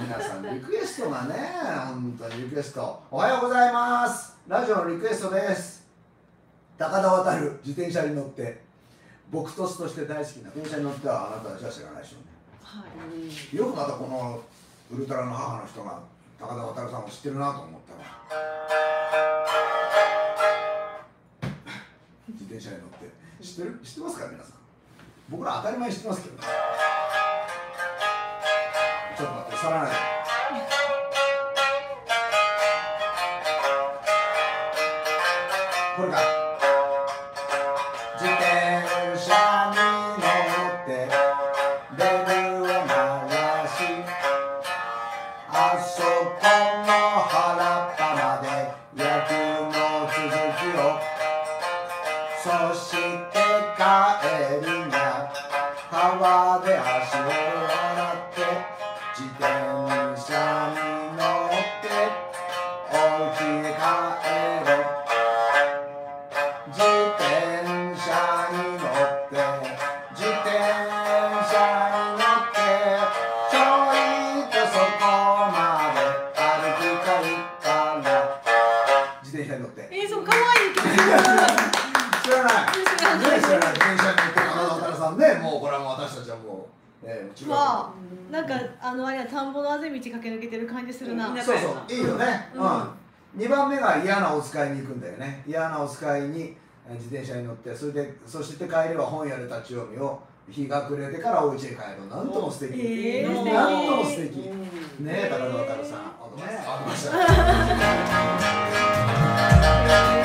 皆さんリクエストがね、本当にリクエスト。おはようございます。ラジオのリクエストです。高田渡る、自転車に乗って、僕とすとして大好きな電車に乗ってはあなたじゃ知らないでしょうね。よくまたこのウルトラの母の人が高田渡るさんを知ってるなと思ったら自転車に乗って知ってますか皆さん。僕ら当たり前に知ってますけどね。ちょっと待って、さらない。これか。なんかあれは田んぼのあぜ道駆け抜けてる感じするな。そうそういいよね。2番目が嫌なお使いに行くんだよね。嫌なお使いに自転車に乗って、そして帰れば本屋で立ち読みを、日が暮れてからお家へ帰ろう。なんとも素敵、なんとも素敵ね。高田渡さんありがとうございました。